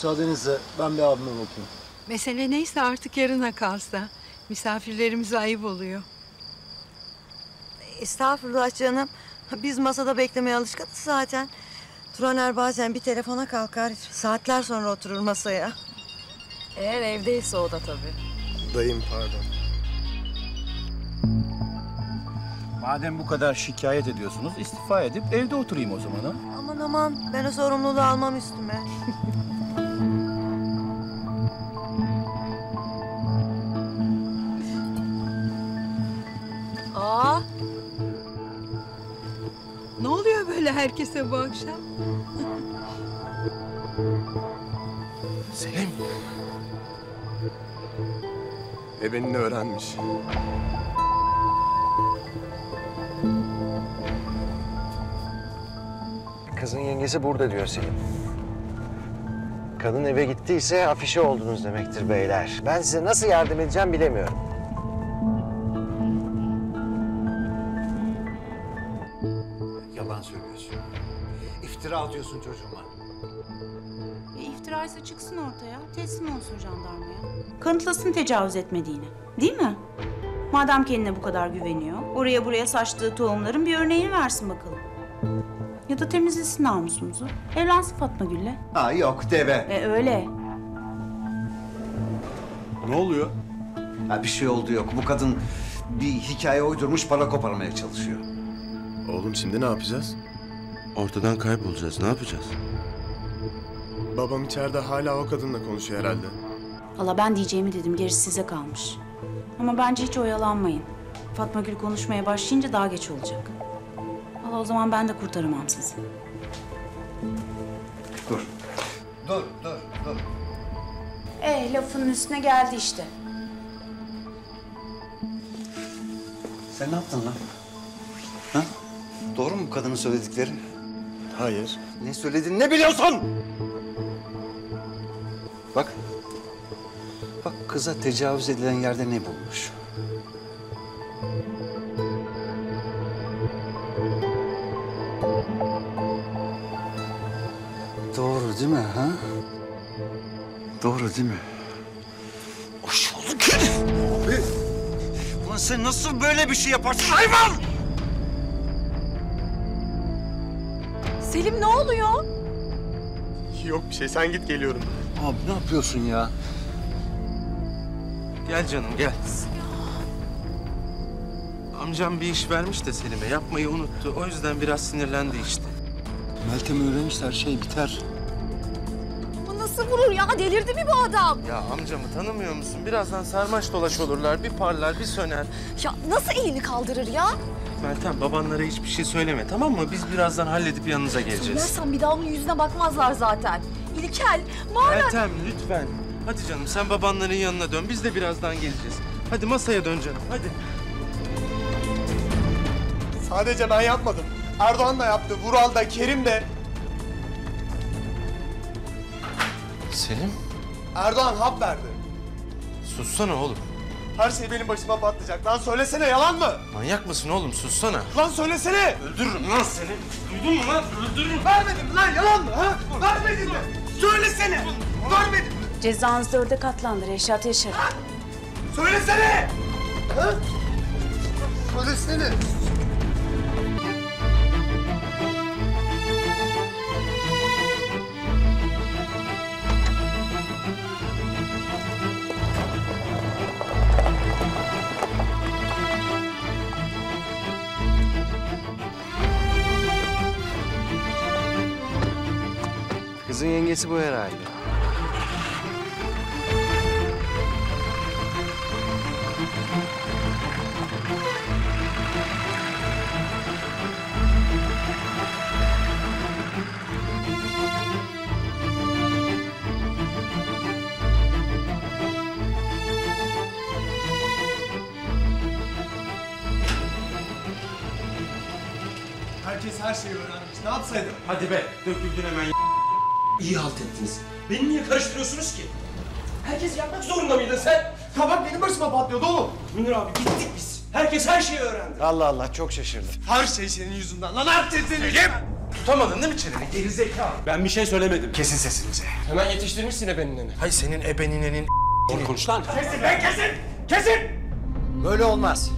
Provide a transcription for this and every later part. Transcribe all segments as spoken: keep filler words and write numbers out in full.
Müsaadenizle ben bir abime bakayım. Mesele neyse artık yarına kalsa. Misafirlerimize ayıp oluyor. Estağfurullah canım. Biz masada beklemeye alışkınız zaten. Turaner bazen bir telefona kalkar, saatler sonra oturur masaya. Eğer evdeyse o da tabii. Dayım pardon. Madem bu kadar şikayet ediyorsunuz, istifa edip evde oturayım o zaman ha. Aman aman, ben o sorumluluğu almam üstüme. Aa! Ne oluyor böyle herkese bu akşam? Selim! Ebenini öğrenmiş. Kızın yengesi burada diyor Selim. Kadın eve gittiyse afişe oldunuz demektir beyler. Ben size nasıl yardım edeceğim bilemiyorum. Yalan söylüyorsun. İftira atıyorsun çocuğuma. E, iftiraysa çıksın ortaya, teslim olsun jandarmaya. Kanıtlasın tecavüz etmediğini, değil mi? Madem kendine bu kadar güveniyor, oraya buraya saçtığı tohumların bir örneğini versin bakalım. Ya da temizlesin namusumuzu. Evlensin Fatma Gülle. Ha yok deve. E öyle. Ne oluyor? Ya bir şey oldu yok. Bu kadın bir hikaye uydurmuş, para koparmaya çalışıyor. Oğlum şimdi ne yapacağız? Ortadan kaybolacağız. Ne yapacağız? Babam içeride hala o kadınla konuşuyor herhalde. Valla ben diyeceğimi dedim. Gerisi size kalmış. Ama bence hiç oyalanmayın. Fatma Gül konuşmaya başlayınca daha geç olacak. O zaman ben de kurtaramam sizi. Dur. Dur, dur, dur. Ee, lafının üstüne geldi işte. Sen ne yaptın lan? Ha? Doğru mu bu kadının söyledikleri? Hayır. Ne söyledin, ne biliyorsun? Bak. Bak kıza tecavüz edilen yerde ne bulmuş? Doğru değil mi ha? Doğru değil mi? Hoş olduk herif! Abi! Ulan sen nasıl böyle bir şey yaparsın hayvan! Selim ne oluyor? Yok bir şey, sen git geliyorum. Abi ne yapıyorsun ya? Gel canım gel. Amcam bir iş vermiş de Selim'e, yapmayı unuttu. O yüzden biraz sinirlendi işte. Meltem öğrenmişler, her şey biter. Bu nasıl vurur ya? Delirdi mi bu adam? Ya amcamı tanımıyor musun? Birazdan sarmaş dolaş olurlar, bir parlar, bir söner. Ya nasıl elini kaldırır ya? Meltem, babanlara hiçbir şey söyleme tamam mı? Biz birazdan halledip yanınıza geleceğiz. Söylersen bir daha onun yüzüne bakmazlar zaten. İlkel, mağara... Meltem lütfen. Hadi canım sen babanların yanına dön, biz de birazdan geleceğiz. Hadi masaya dön canım, hadi. Sadece ben yapmadım. Erdoğan da yaptı, Vural da, Kerim de. Selim? Erdoğan hap verdi. Sussana oğlum. Her şey benim başıma patlayacak. Lan söylesene, yalan mı? Manyak mısın oğlum? Sussana. Lan söylesene! Öldürürüm lan seni. Duydun mu lan? Öldürürüm. Vermedim lan, yalan mı? Ha? Vermedin mi? Söylesene! Vermedim. Cezanız dörde katlandı Reşat Yaşar. Ha? Söylesene! Ha? Söylesene! Kızın yengesi bu herhalde. Herkes her şeyi öğrenmiş. Ne yapsaydım? Hadi be, döküldün hemen. İyi halt ettiniz. Beni niye karıştırıyorsunuz ki? Herkes yapmak zorunda mıydın sen? Kabak benim başıma patlıyordu oğlum. Münir abi gittik biz. Herkes her şeyi öğrendi. Allah Allah çok şaşırdım. Her şey senin yüzünden lan. Her şey senin yüzünden. Tutamadın değil mi çeneni? Gerizekalı. Ben bir şey söylemedim. Kesin sesinizi. Hemen yetiştirmişsin ebenineni. Hayır, senin ebeninlenin... Doğru konuş lan. Kesin lan, kesin! Kesin! Böyle olmaz.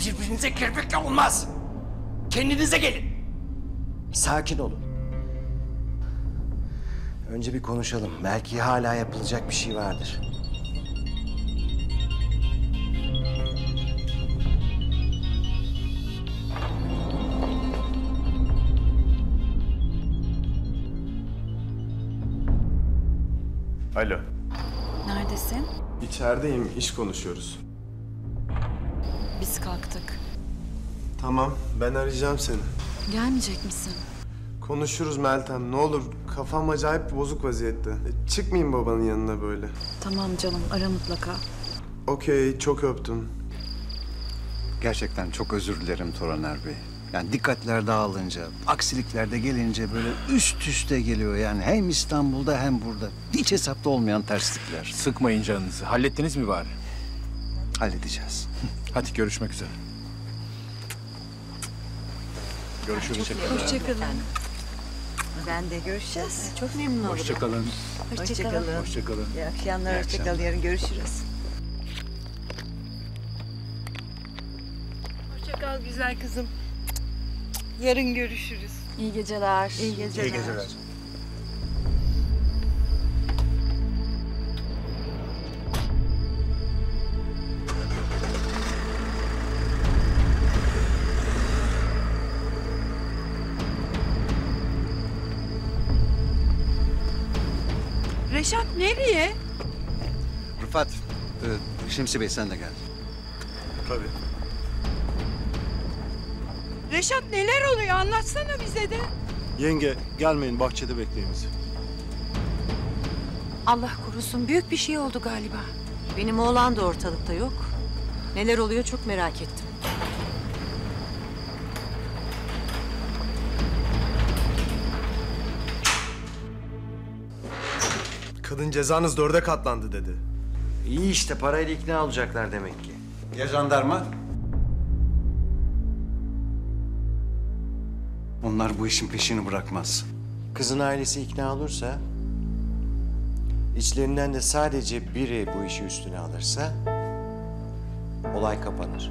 Birbirinize kirpikle olmaz. Kendinize gelin. Sakin olun. Önce bir konuşalım. Belki hala yapılacak bir şey vardır. Alo. Neredesin? İçerideyim, iş konuşuyoruz. Biz kalktık. Tamam, ben arayacağım seni. Gelmeyecek misin? Konuşuruz Meltem, ne olur. Kafam acayip bozuk vaziyette. E, çıkmayayım babanın yanına böyle. Tamam canım, ara mutlaka. Okey, çok öptüm. Gerçekten çok özür dilerim Toraner Bey. Yani dikkatler dağılınca, aksilikler de gelince böyle üst üste geliyor yani. Hem İstanbul'da hem burada. Hiç hesapta olmayan terslikler. Sıkmayın canınızı. Hallettiniz mi bari? Halledeceğiz. Hadi görüşmek üzere. Görüşürüz. Hoşçakalın. Hoşçakalın. Ben de görüşeceğiz. Çok memnun oldum. Hoşçakalın. Hoşçakalın. Hoşçakalın. İyi akşamlar. Hoşçakalın. Yarın görüşürüz. Hoşçakal güzel kızım. Yarın görüşürüz. İyi geceler. İyi geceler. İyi geceler. Reşat nereye? Rıfat, e, Şimsi Bey sen de gel. Tabii. Reşat neler oluyor? Anlatsana bize de. Yenge gelmeyin, bahçede bekleyin bizi. Allah korusun, büyük bir şey oldu galiba. Benim oğlan da ortalıkta yok. Neler oluyor çok merak ettim. Kadın cezanız dörde katlandı dedi. İyi işte, parayla ikna olacaklar demek ki. Ya jandarma? Onlar bu işin peşini bırakmaz. Kızın ailesi ikna olursa... ...içlerinden de sadece biri bu işi üstüne alırsa... ...olay kapanır.